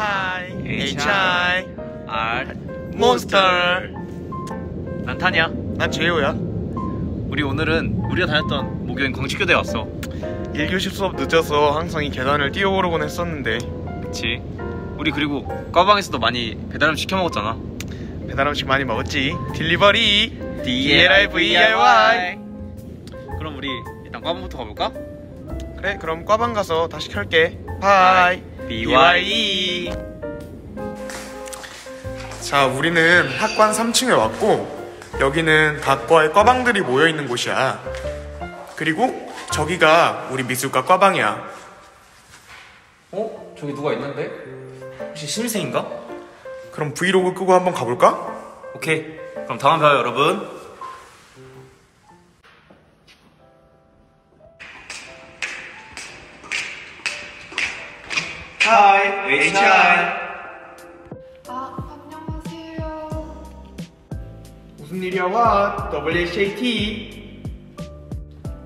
하이 H.I.R. Art Monster. 난 타냐? 난 제이오야. 우리 오늘은 우리가 다녔던 목요인 광주교대에 왔어. 1교시 수업 늦어서 항상 이 계단을 뛰어오르곤 했었는데. 그치. 우리 그리고 과방에서도 많이 배달음식 시켜 먹었잖아. 배달음식 많이 먹었지. 딜리버리 DLIVIY. 그럼 우리 일단 과방부터 가볼까? 그래, 그럼 과방 가서 다시 켤게. 바이 BYE. 자, 우리는 학관 3층에 왔고, 여기는 각과의 과방들이 모여있는 곳이야. 그리고 저기가 우리 미술과 과방이야. 어? 저기 누가 있는데? 혹시 신입생인가? 그럼 브이로그 끄고 한번 가볼까? 오케이, 그럼 다음에 봐요 여러분. 하이, H.I.R. 아, 안녕하세요. 무슨 일이야, 와? WSAT.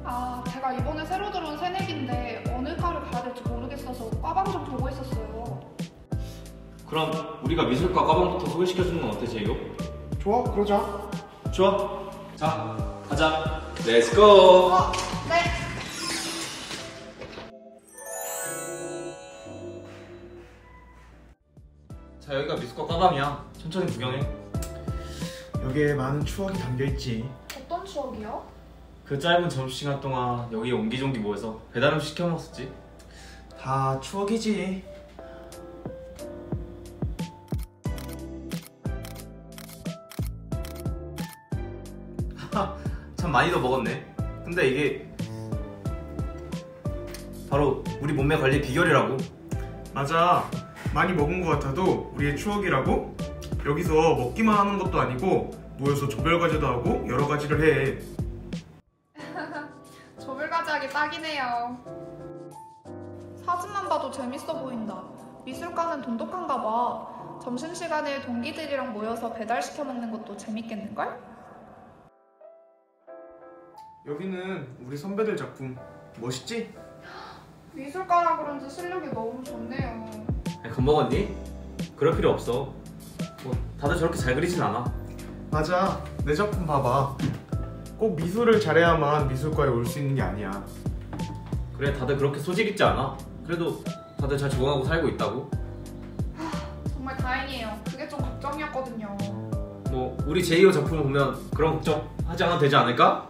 아, 제가 이번에 새로 들어온 새내기인데 어느 과를 가야 될지 모르겠어서 과방 좀 보고 있었어요. 그럼 우리가 미술과 과방부터 소개시켜주는 건 어때, 제이오? 좋아, 그러자. 좋아. 자, 가자. 렛츠고. 네. 자, 여기가 미술과 과방이야. 천천히 구경해. 여기에 많은 추억이 담겨있지. 어떤 추억이요? 그 짧은 점심시간 동안 여기에 옹기종기 모여서 배달음식 시켜먹었었지. 다 추억이지. 참 많이도 먹었네. 근데 이게 바로 우리 몸매 관리의 비결이라고. 맞아. 많이 먹은 것 같아도 우리의 추억이라고? 여기서 먹기만 하는 것도 아니고 모여서 조별과제도 하고 여러 가지를 해. 조별과제 하기 딱이네요. 사진만 봐도 재밌어 보인다. 미술과는 돈독한가 봐. 점심시간에 동기들이랑 모여서 배달시켜 먹는 것도 재밌겠는걸? 여기는 우리 선배들 작품. 멋있지? 미술과라 그런지 실력이 너무 좋네요. 겁먹었니? 그럴 필요 없어. 뭐 다들 저렇게 잘 그리진 않아. 맞아. 내 작품 봐봐. 꼭 미술을 잘해야만 미술과에 올 수 있는 게 아니야. 그래, 다들 그렇게 소질 있지 않아. 그래도 다들 잘 적응하고 살고 있다고. 정말 다행이에요. 그게 좀 걱정이었거든요. 뭐 우리 제이오 작품을 보면 그런 걱정 하지 않아도 되지 않을까?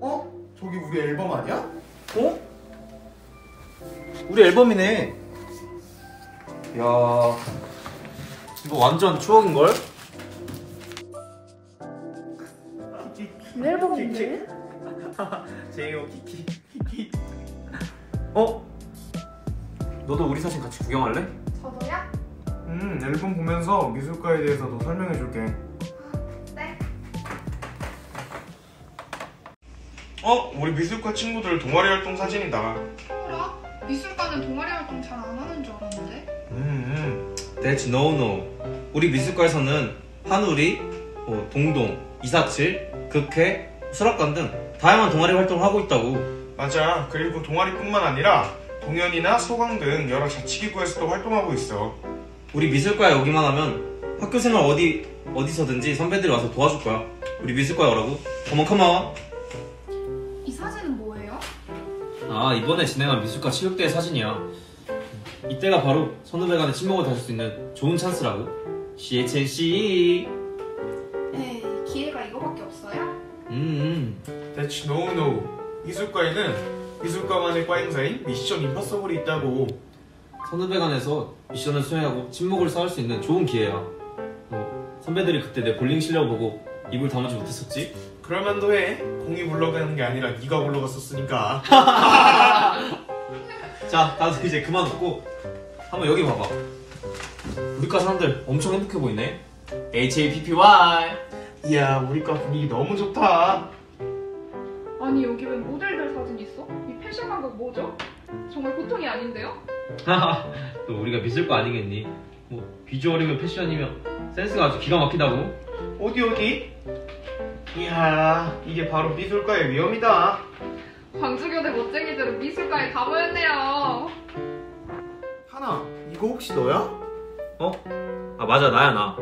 어? 저기 우리 앨범 아니야? 어? 우리 앨범이네. 이야, 이거 완전 추억인걸? 내 앨범인데? 제이오 키키 키키. 어? 너도 우리 사진 같이 구경할래? 저도요? 앨범 보면서 미술과에 대해서도 설명해줄게. 네. 어? 우리 미술과 친구들 동아리 활동 사진이다. 그래? 미술과는 동아리 활동 잘 안 하는 줄 알았는데? That's no. 우리 미술과에서는 한우리, 동동, 이사칠, 극회, 수락관 등 다양한 동아리 활동을 하고 있다고. 맞아. 그리고 동아리뿐만 아니라 공연이나 소강 등 여러 자치기구에서도 활동하고 있어. 우리 미술과에 오기만 하면 학교생활 어디서든지 선배들이 와서 도와줄 거야. 우리 미술과에 오라고? 고마워. 아, 이번에 진행한 미술과 체육대회 사진이야. 이때가 바로 선후배 간의 친목을 다질 수 있는 좋은 찬스라고. CHNC. 에이, 기회가 이거밖에 없어요? That's no. 미술과에는 미술과만의 과 행사인 미션 임파서블이 있다고. 선후배 간에서 미션을 수행하고 친목을 쌓을 수 있는 좋은 기회야. 선배들이 그때 내 볼링 실력 보고 입을 담아지 못했었지? 그럴만도 해. 공이 물러가는 게 아니라 네가 물러갔었으니까. 자, 다들 이제 그만 웃고 한번 여기 봐봐. 우리과 사람들 엄청 행복해 보이네. HAPPY. 이야, 우리과 분위기 너무 좋다. 아니, 여기 웬 모델들 사진 있어? 이 패션 감각 뭐죠? 정말 보통이 아닌데요? 또 우리가 미술과 아니겠니? 뭐 비주얼이면 패션이면 센스가 아주 기가 막히다고. 어디? 이야, 이게 바로 미술과의 위엄이다. 광주교대 멋쟁이들은 미술과에 다 모였네요. 하나, 이거 혹시 너야? 어? 아 맞아, 나야 나.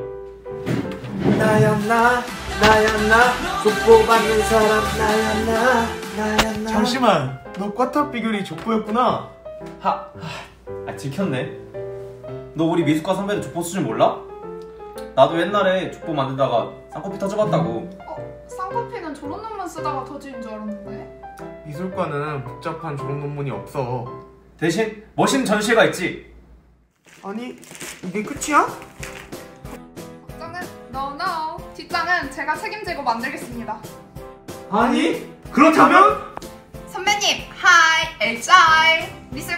나야 나, 나야 나, 족보 받는 사람 나야 나, 나야 나. 잠시만, 너 꽈탑 비결이 족보였구나. 아 들켰네. 너 우리 미숙과 선배들 족보 쓸 줄 몰라? 나도 옛날에 족보 만들다가 쌍꺼풀 터져봤다고. 쌍꺼풀은 저런 논문 쓰다가 터지는 줄 알았는데? 미술과는 복잡한 저런 논문이 없어. 대신 멋있는 전시회가 있지. 아니, 이게 끝이야? 뒷장은 no. 뒷장은 제가 책임지고 만들겠습니다. 아니, 그렇다면? 선배님, Hi, H.I.R.